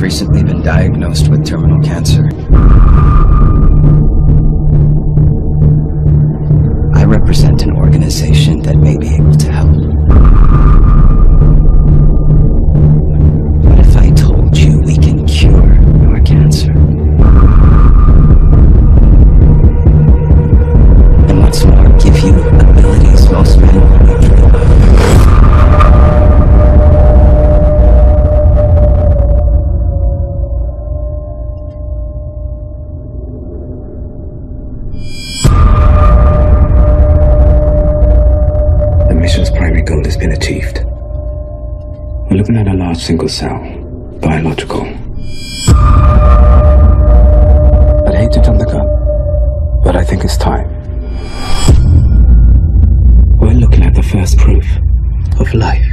I've recently been diagnosed with terminal cancer. I represent an organization that may be able to help. What if I told you we can cure your cancer? And what's more, give you abilities most men would dream of. Been achieved. We're looking at a large single cell, biological. I'd hate to jump the gun, but I think it's time. We're looking at the first proof of life.